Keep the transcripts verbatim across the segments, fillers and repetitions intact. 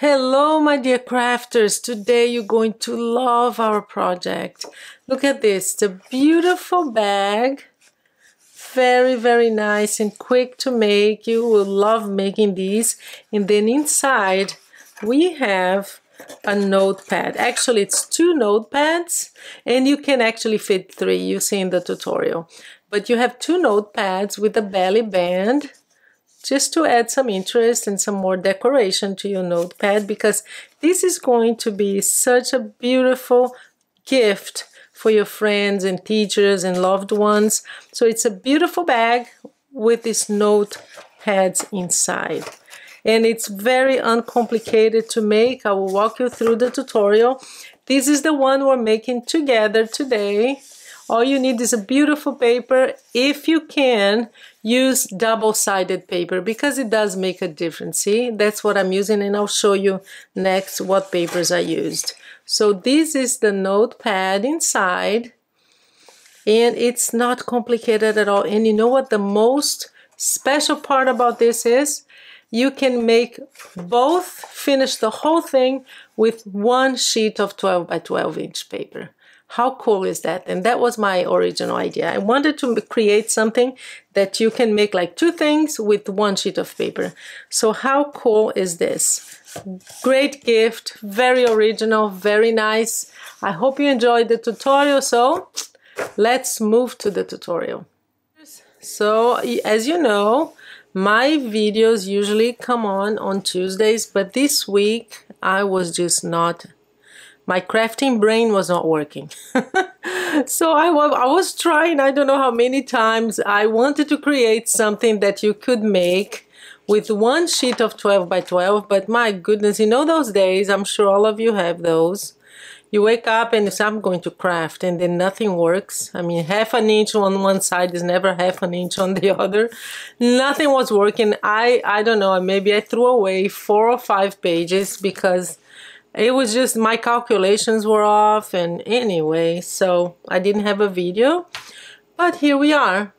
Hello, my dear crafters. Today you're going to love our project. Look at this. It's a beautiful bag. Very, very nice and quick to make. You will love making these. And then inside we have a notepad. Actually, it's two notepads and you can actually fit three. You see in the tutorial. But you have two notepads with a belly band, just to add some interest and some more decoration to your notepad, because this is going to be such a beautiful gift for your friends and teachers and loved ones. So it's a beautiful bag with these notepads inside. And it's very uncomplicated to make. I will walk you through the tutorial. This is the one we're making together today. All you need is a beautiful paper. If you can, use double-sided paper because it does make a difference. See, that's what I'm using, and I'll show you next what papers I used. So this is the notepad inside, and it's not complicated at all. And you know what the most special part about this is? You can make both, finish the whole thing with one sheet of twelve by twelve inch paper. How cool is that? And that was my original idea. I wanted to create something that you can make like two things with one sheet of paper. So how cool is this? Great gift, very original, very nice. I hope you enjoyed the tutorial. So let's move to the tutorial. So as you know, my videos usually come on on Tuesdays, but this week I was just not My crafting brain was not working. So I, I was trying, I don't know how many times, I wanted to create something that you could make with one sheet of twelve by twelve, but my goodness, you know those days, I'm sure all of you have those. You wake up and you say, I'm going to craft, and then nothing works. I mean, half an inch on one side is never half an inch on the other. Nothing was working. I, I don't know, maybe I threw away four or five pages because it was just my calculations were off, and anyway, so I didn't have a video, but here we are.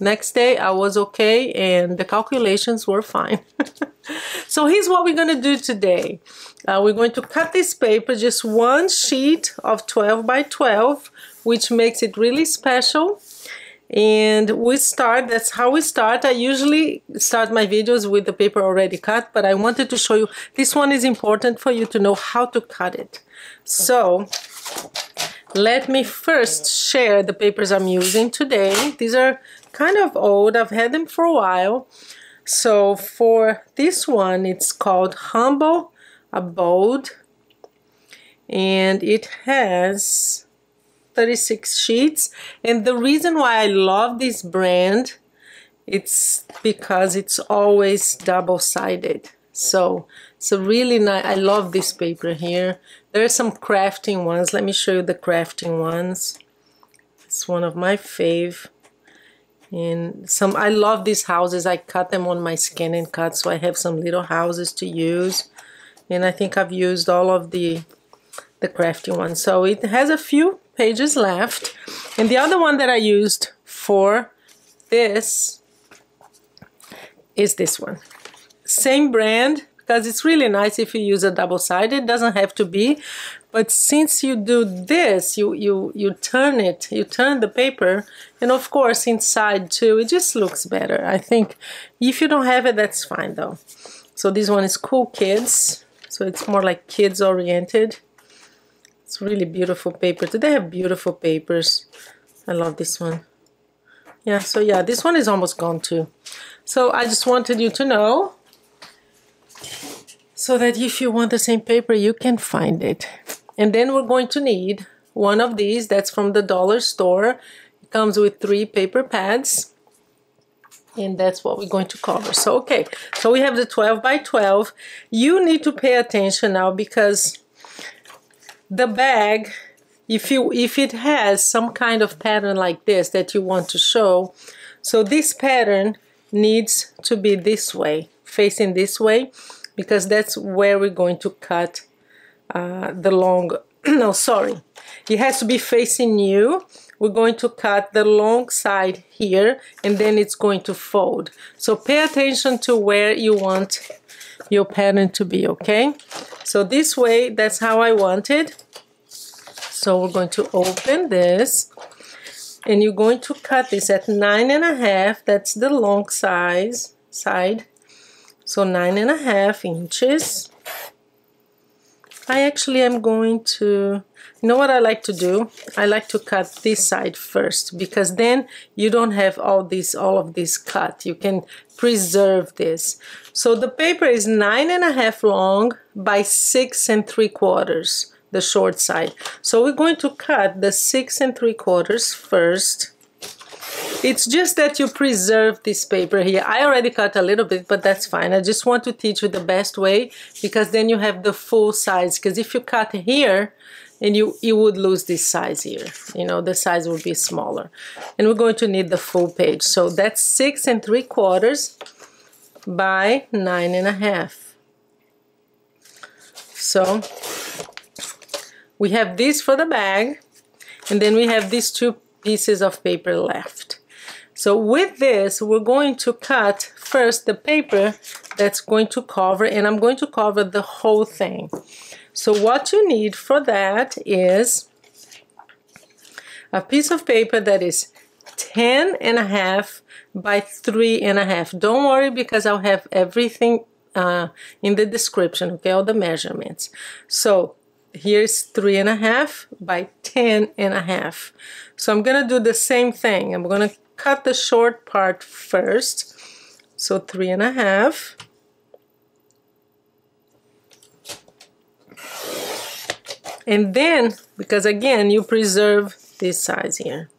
Next day I was okay and the calculations were fine. So here's what we're going to do today. Uh, we're going to cut this paper, just one sheet of twelve by twelve, which makes it really special. And we start, that's how we start. I usually start my videos with the paper already cut, but I wanted to show you, this one is important for you to know how to cut it. So let me first share the papers I'm using today. These are kind of old, I've had them for a while. So for this one, it's called Humble Abode, and it has thirty-six sheets. And the reason why I love this brand, it's because it's always double-sided. So it's a really nice, I love this paper here. There are some crafting ones. Let me show you the crafting ones. It's one of my fave. And some, I love these houses. I cut them on my scan and cut, so I have some little houses to use. And I think I've used all of the, the crafting ones. So it has a few pages left. And the other one that I used for this is this one. Same brand, because it's really nice if you use a double-sided, doesn't have to be. But since you do this, you, you, you turn it, you turn the paper, and of course inside too, it just looks better. I think if you don't have it, that's fine though. So this one is Cool Kids, so it's more like kids oriented. It's really beautiful paper. They have beautiful papers. I love this one. Yeah, so yeah, this one is almost gone too. So I just wanted you to know so that if you want the same paper, you can find it. And then we're going to need one of these. That's from the dollar store. It comes with three paper pads. And that's what we're going to cover. So, okay. So we have the twelve by twelve. You need to pay attention now because the bag, if you if it has some kind of pattern like this that you want to show, so this pattern needs to be this way, facing this way, because that's where we're going to cut uh, the long, no, sorry, it has to be facing you. We're going to cut the long side here, and then it's going to fold. So pay attention to where you want your pattern to be, okay? So this way, that's how I want it. So we're going to open this, and you're going to cut this at nine and a half. That's the long size side. So nine and a half inches. I actually am going to, you know what I like to do? I like to cut this side first, because then you don't have all this, all of this cut. You can preserve this. So the paper is nine and a half long by six and three quarters, the short side. So we're going to cut the six and three quarters first. It's just that you preserve this paper here. I already cut a little bit, but that's fine. I just want to teach you the best way, because then you have the full size. Because if you cut here, and you, you would lose this size here. You know, the size would be smaller. And we're going to need the full page. So that's six and three quarters by nine and a half. So we have this for the bag, and then we have these two pieces of paper left. So with this, we're going to cut first the paper that's going to cover, and I'm going to cover the whole thing. So what you need for that is a piece of paper that is ten and a half by three and a half. Don't worry, because I'll have everything uh, in the description, okay, all the measurements. So here's three and a half by ten and a half. So I'm gonna do the same thing. I'm gonna cut the short part first. So three and a half. And then, because again, you preserve this size here.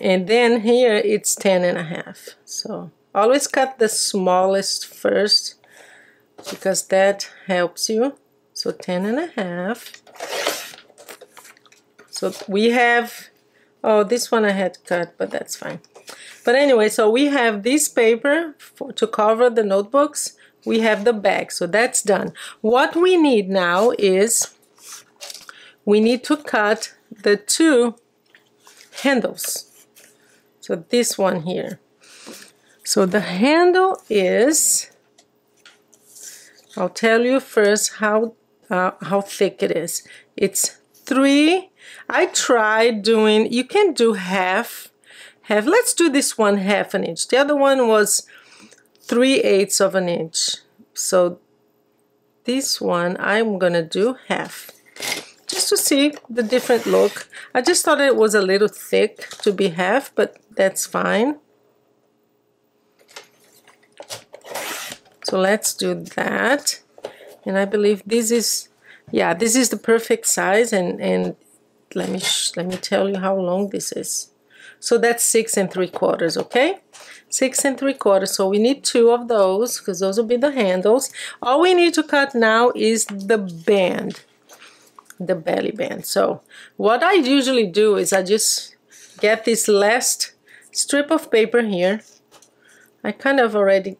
And then here it's ten and a half. So always cut the smallest first, because that helps you. So ten and a half. So we have, oh, this one I had cut, but that's fine. But anyway, so we have this paper for, to cover the notebooks. We have the bag, so that's done. What we need now is we need to cut the two handles. So this one here. So the handle is, I'll tell you first how uh, how thick it is. It's three. I tried doing, you can do half, half. Let's do this one half an inch. The other one was three eighths of an inch. So this one I'm gonna do half, just to see the different look. I just thought it was a little thick to be half, but that's fine. So let's do that. And I believe this is, yeah, this is the perfect size. And, and let me let me tell you how long this is. So that's six and three quarters, okay? Six and three quarters. So we need two of those, because those will be the handles. All we need to cut now is the band, the belly band. So what I usually do is I just get this last strip of paper here. I kind of already,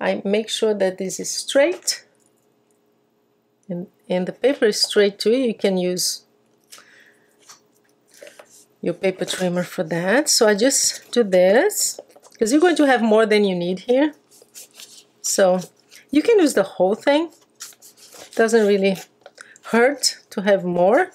I make sure that this is straight. And, and the paper is straight too. You can use your paper trimmer for that. So I just do this, because you're going to have more than you need here. So you can use the whole thing. It doesn't really hurt to have more.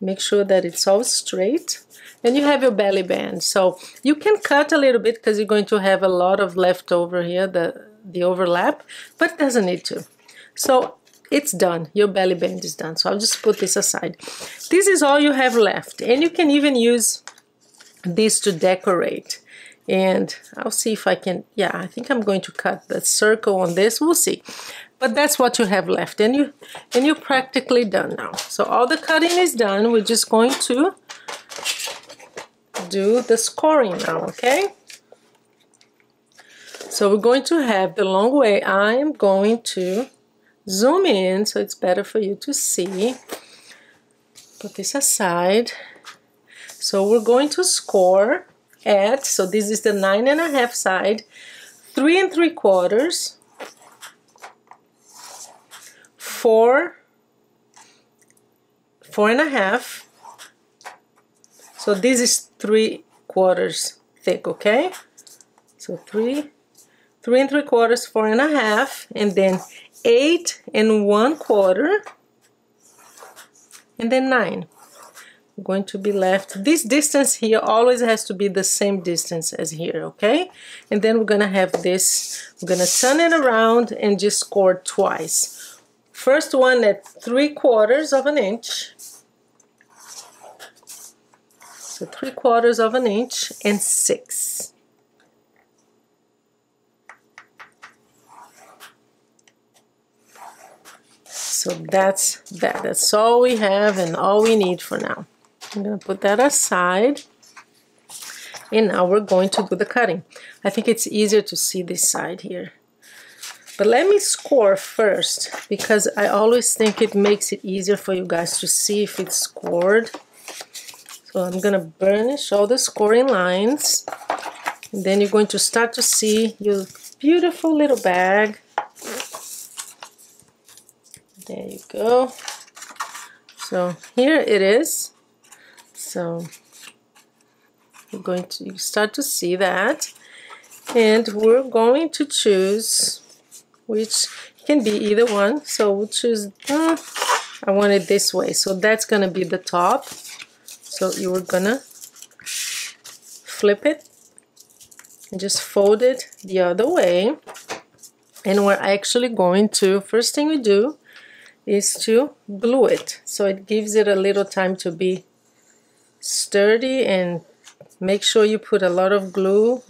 Make sure that it's all straight. And you have your belly band. So you can cut a little bit, because you're going to have a lot of leftover here, the, the overlap, but it doesn't need to. So it's done. Your belly band is done. So I'll just put this aside. This is all you have left. And you can even use this to decorate. And I'll see if I can, yeah, I think I'm going to cut the circle on this. We'll see. But that's what you have left. And, you, and you're practically done now. So all the cutting is done. We're just going to do the scoring now, okay? So we're going to have the long way. I am going to zoom in so it's better for you to see. Put this aside. So we're going to score at, so this is the nine and a half side, three and three quarters, four, four and a half. So this is three quarters thick, okay? So three, three and three quarters, four and a half, and then eight and one quarter, and then nine. I'm going to be left, this distance here always has to be the same distance as here, okay? And then we're gonna have this, we're gonna turn it around and just cord twice. First one at three quarters of an inch, so three quarters of an inch and six. So that's that. That's all we have and all we need for now. I'm going to put that aside. And now we're going to do the cutting. I think it's easier to see this side here. But let me score first, because I always think it makes it easier for you guys to see if it's scored. So I'm going to burnish all the scoring lines. And then you're going to start to see your beautiful little bag. There you go. So here it is. So you're going to you start to see that. And we're going to choose, which can be either one. So we'll choose, uh, I want it this way. So that's gonna be the top. So you're gonna flip it and just fold it the other way. And we're actually going to, first thing we do, is to glue it, so it gives it a little time to be sturdy, and make sure you put a lot of glue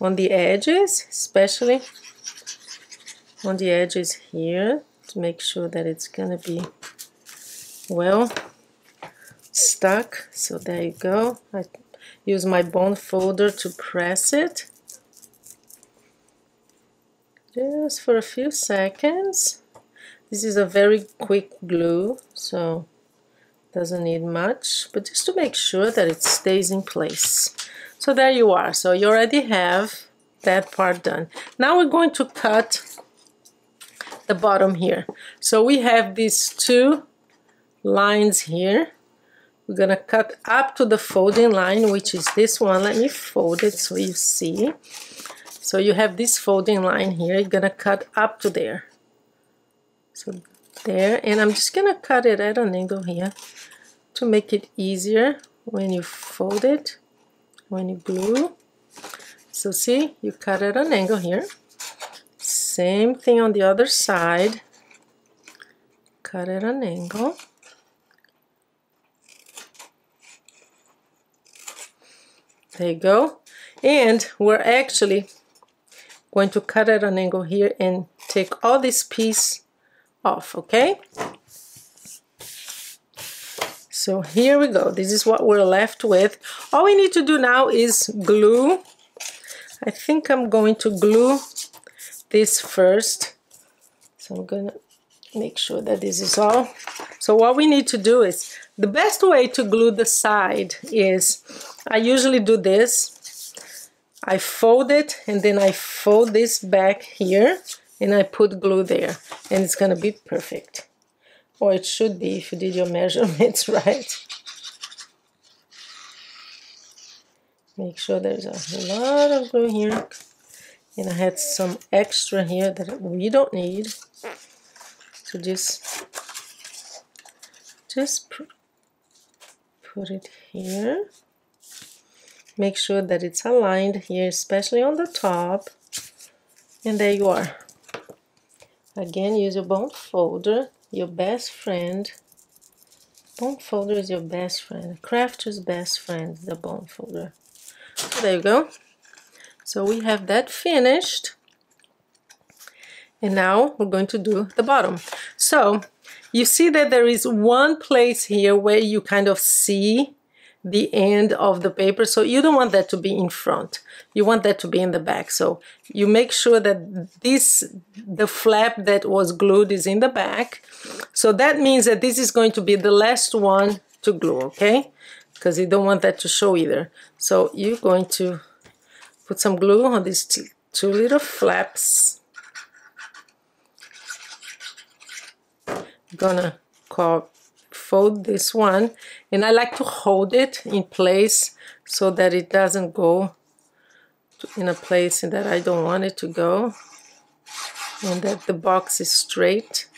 on the edges, especially on the edges here, to make sure that it's gonna be well stuck. So there you go. I use my bone folder to press it just for a few seconds. This is a very quick glue, so doesn't need much, but just to make sure that it stays in place. So there you are. So you already have that part done. Now we're going to cut the bottom here. So we have these two lines here. We're gonna cut up to the folding line, which is this one. Let me fold it so you see. So you have this folding line here. You're gonna cut up to there. So there, and I'm just gonna cut it at an angle here to make it easier when you fold it, when you glue. So see, you cut at an angle here. Same thing on the other side. Cut at an angle. There you go. And we're actually going to cut at an angle here and take all this piece off, okay? So here we go. This is what we're left with. All we need to do now is glue. I think I'm going to glue this first. So I'm gonna make sure that this is all. So what we need to do is, the best way to glue the side is, I usually do this. I fold it and then I fold this back here. And I put glue there, and it's gonna be perfect. Or it should be if you did your measurements right. Make sure there's a lot of glue here. And I had some extra here that we don't need. So just, just put it here. Make sure that it's aligned here, especially on the top. And there you are. Again, use your bone folder, your best friend. Bone folder is your best friend. Crafter's best friend, the bone folder. So there you go. So we have that finished. And now we're going to do the bottom. So you see that there is one place here where you kind of see the end of the paper, so you don't want that to be in front, you want that to be in the back. So you make sure that this, the flap that was glued, is in the back. So that means that this is going to be the last one to glue, okay? Because you don't want that to show either. So you're going to put some glue on these two, two little flaps. I'm gonna call fold this one, and I like to hold it in place so that it doesn't go in a place that I don't want it to go, and that the box is straight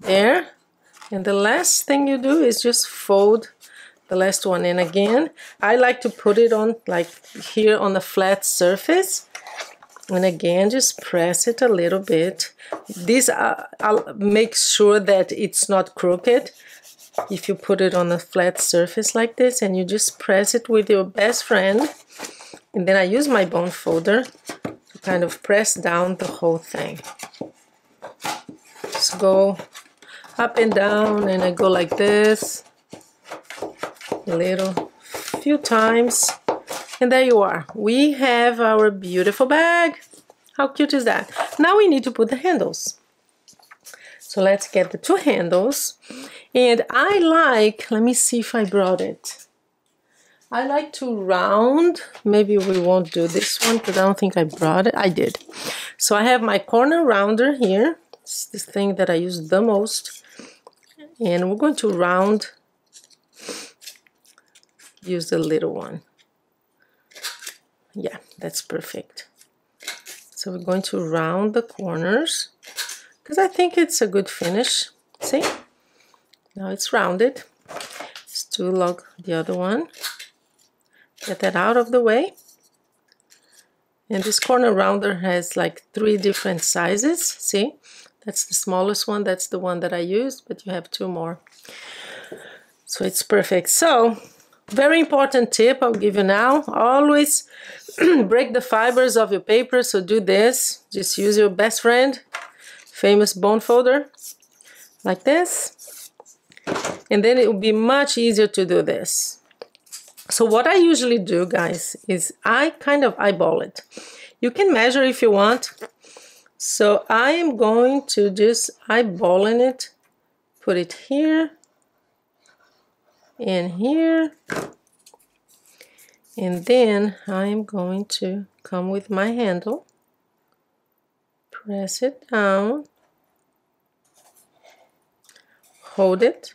there. And the last thing you do is just fold the last one in again. I like to put it on like here on the flat surface, and again just press it a little bit. This uh, I'll make sure that it's not crooked. If you put it on a flat surface like this, and you just press it with your best friend, and then I use my bone folder to kind of press down the whole thing. Just go up and down, and I go like this a little few times, and there you are. We have our beautiful bag. How cute is that? Now we need to put the handles. So let's get the two handles, and I like, let me see if I brought it. I like to round, maybe we won't do this one because I don't think I brought it. I did. So I have my corner rounder here. It's the thing that I use the most, and we're going to round, use the little one. Yeah, that's perfect. So we're going to round the corners, because I think it's a good finish. See? Now it's rounded. Let's do log the other one. Get that out of the way. And this corner rounder has like three different sizes. See? That's the smallest one. That's the one that I used, but you have two more. So it's perfect. So, very important tip I'll give you now. Always break the fibers of your paper. So do this. Just use your best friend, famous bone folder, like this, and then it will be much easier to do this. So what I usually do, guys, is I kind of eyeball it. You can measure if you want. So I am going to just eyeball in it, put it here and here, and then I am going to come with my handle, press it down, hold it.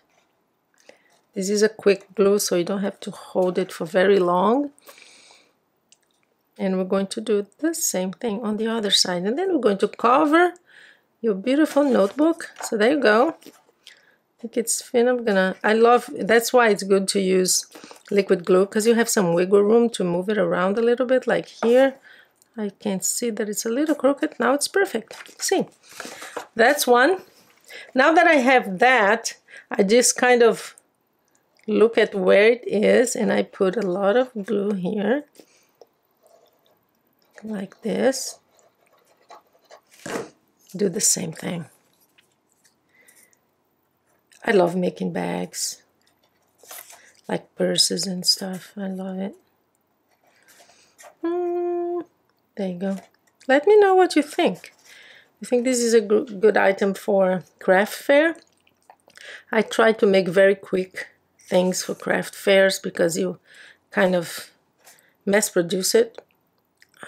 This is a quick glue, so you don't have to hold it for very long. And we're going to do the same thing on the other side. And then we're going to cover your beautiful notebook. So there you go. I think it's fin. I'm gonna, I love, that's why it's good to use liquid glue, because you have some wiggle room to move it around a little bit, like here. I can see that it's a little crooked. Now it's perfect. See, that's one. Now that I have that, I just kind of look at where it is, and I put a lot of glue here, like this. Do the same thing. I love making bags, like purses and stuff. I love it. Mm. There you go. Let me know what you think. I think this is a good item for craft fair. I try to make very quick things for craft fairs because you kind of mass produce it.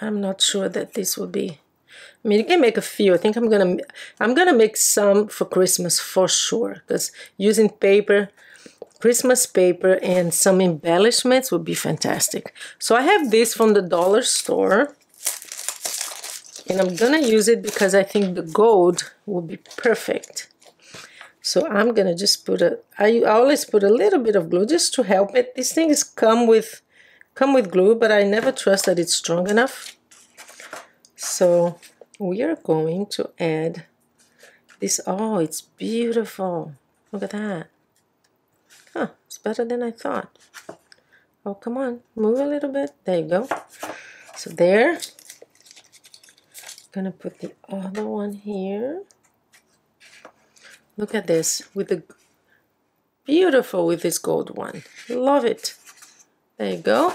I'm not sure that this will be. I mean, you can make a few. I think I'm gonna I'm gonna make some for Christmas for sure, because using paper, Christmas paper, and some embellishments would be fantastic. So I have this from the dollar store, and I'm gonna use it because I think the gold will be perfect. So I'm gonna just put a, I always put a little bit of glue just to help it. These things come with, come with glue, but I never trust that it's strong enough. So we are going to add this. Oh, it's beautiful. Look at that. Huh, it's better than I thought. Oh, come on, move a little bit. There you go. So there. Gonna put the other one here. Look at this, with the beautiful, with this gold one. Love it. There you go.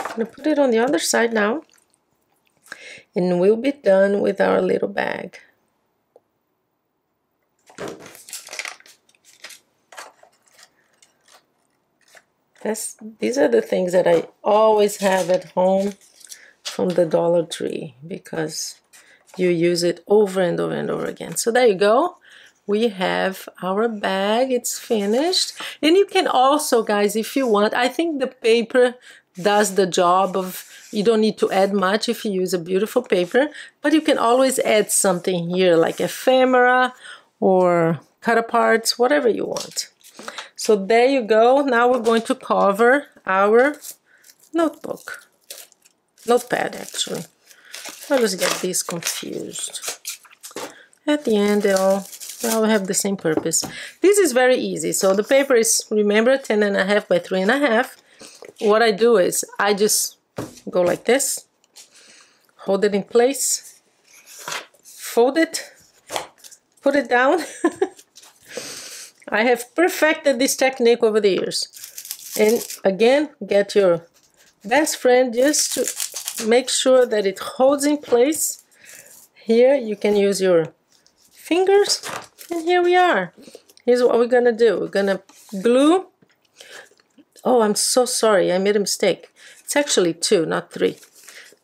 I'm gonna put it on the other side now, and we'll be done with our little bag. That's, these are the things that I always have at home from the Dollar Tree, because you use it over and over and over again. So there you go. We have our bag. It's finished. And you can also, guys, if you want, I think the paper does the job of, you don't need to add much if you use a beautiful paper, but you can always add something here like ephemera or cut aparts, whatever you want. So there you go. Now we're going to cover our notebook, notepad actually. I always get these confused. At the end, they all, they all have the same purpose. This is very easy. So the paper is, remember, ten and a half by three and a half. What I do is I just go like this, hold it in place, fold it, put it down. I have perfected this technique over the years. And again, get your best friend just to make sure that it holds in place. Here you can use your fingers, and here we are. Here's what we're gonna do. We're gonna glue. Oh, I'm so sorry, I made a mistake. It's actually two, not three.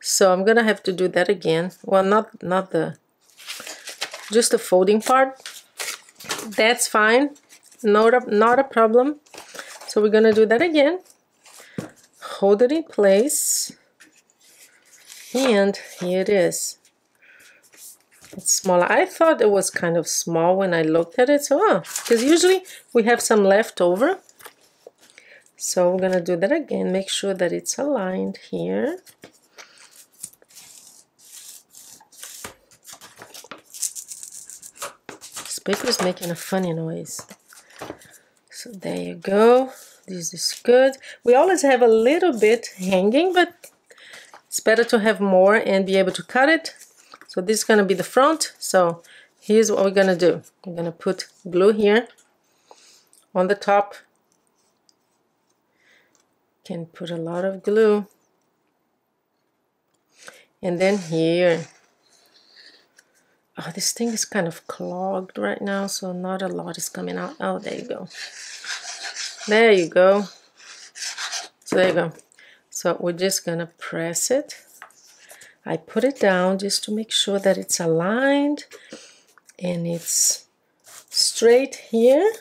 So I'm gonna have to do that again. Well, not, not the, just the folding part. That's fine, not a, not a problem. So we're gonna do that again. Hold it in place. And here it is. It's smaller. I thought it was kind of small when I looked at it, so oh, because usually we have some left over. So we're gonna do that again, make sure that it's aligned here. This paper is making a funny noise. So there you go. This is good. We always have a little bit hanging, but it's better to have more and be able to cut it. So this is going to be the front. So here's what we're going to do. We're going to put glue here on the top. Can put a lot of glue. And then here. Oh, this thing is kind of clogged right now, so not a lot is coming out. Oh, there you go. There you go. So there you go. So we're just going to press it. I put it down just to make sure that it's aligned and it's straight here.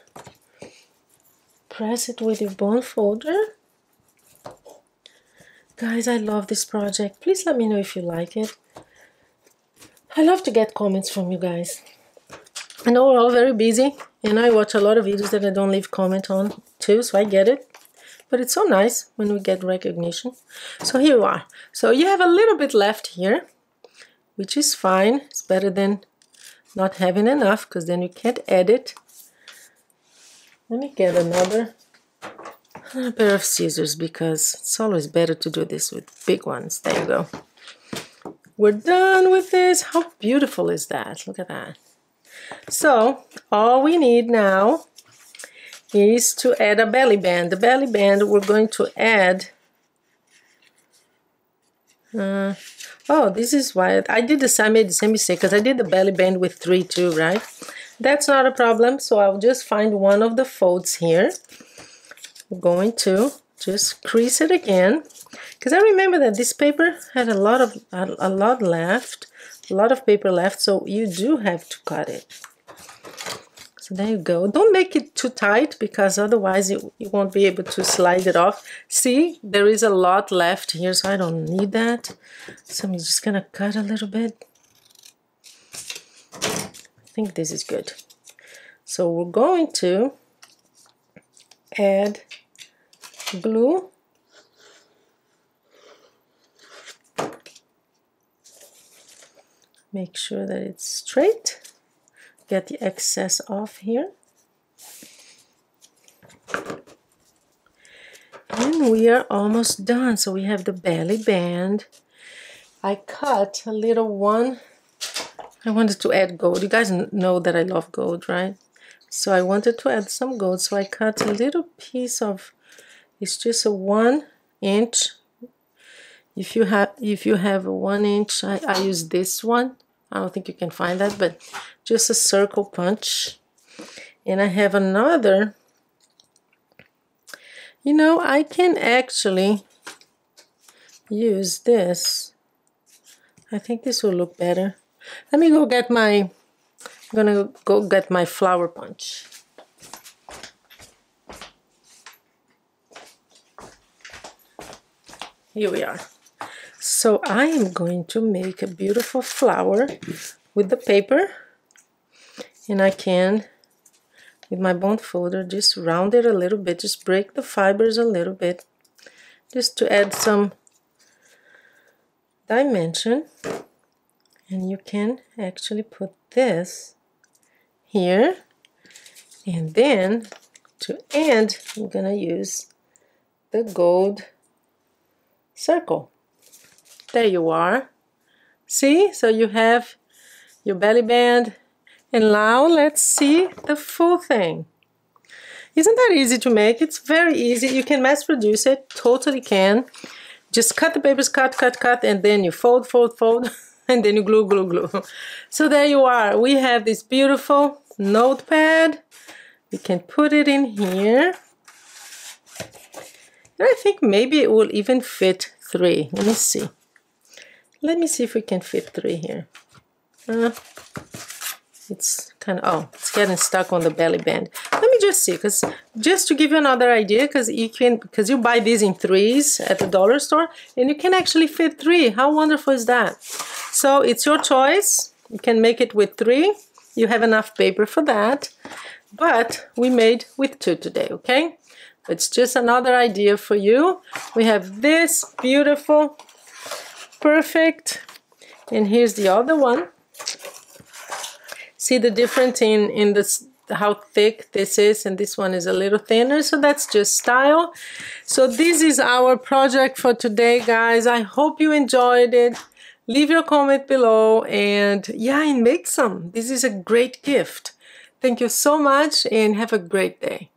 Press it with your bone folder. Guys, I love this project. Please let me know if you like it. I love to get comments from you guys. I know we're all very busy and I watch a lot of videos that I don't leave comment on too, so I get it. But it's so nice when we get recognition. So here you are. So you have a little bit left here, which is fine. It's better than not having enough, because then you can't add it. Let me get another, another pair of scissors, because it's always better to do this with big ones. There you go. We're done with this. How beautiful is that? Look at that. So all we need now is to add a belly band. The belly band we're going to add. Uh, oh, this is why I did the I made the same mistake, because I did the belly band with three too, right? That's not a problem. So I'll just find one of the folds here. I'm going to just crease it again, because I remember that this paper had a lot of a, a lot left, a lot of paper left. So you do have to cut it. There you go. Don't make it too tight, because otherwise you, you won't be able to slide it off. See, there is a lot left here, so I don't need that. So I'm just going to cut a little bit. I think this is good. So we're going to add glue. Make sure that it's straight. Get the excess off here. And we are almost done. So we have the belly band. I cut a little one. I wanted to add gold. You guys know that I love gold, right? So I wanted to add some gold. So I cut a little piece of, it's just a one inch. If you have, if you have a one inch, I, I use this one. I don't think you can find that, but just a circle punch. And I have another. You know, I can actually use this. I think this will look better. Let me go get my, I'm gonna go get my flower punch. here we are. So I am going to make a beautiful flower with the paper, and I can, with my bone folder, just round it a little bit, just break the fibers a little bit, just to add some dimension. And you can actually put this here, and then to end I'm gonna use the gold circle. There you are. See, so you have your belly band, and now let's see the full thing. Isn't that easy to make? It's very easy. You can mass produce it, totally can. Just cut the papers, cut, cut, cut, and then you fold, fold, fold, and then you glue, glue, glue. So there you are. We have this beautiful notepad. We can put it in here. And I think maybe it will even fit three. Let me see. Let me see if we can fit three here. Uh, it's kind of, oh, it's getting stuck on the belly band. Let me just see, because just to give you another idea, because you can, because you buy these in threes at the dollar store, and you can actually fit three. How wonderful is that? So it's your choice. You can make it with three. You have enough paper for that, but we made with two today, okay? It's just another idea for you. We have this beautiful, perfect, and here's the other one. See the difference in in this, how thick this is, and this one is a little thinner, so that's just style. So this is our project for today, guys. I hope you enjoyed it. Leave your comment below, and yeah, and make some. This is a great gift. Thank you so much, and have a great day.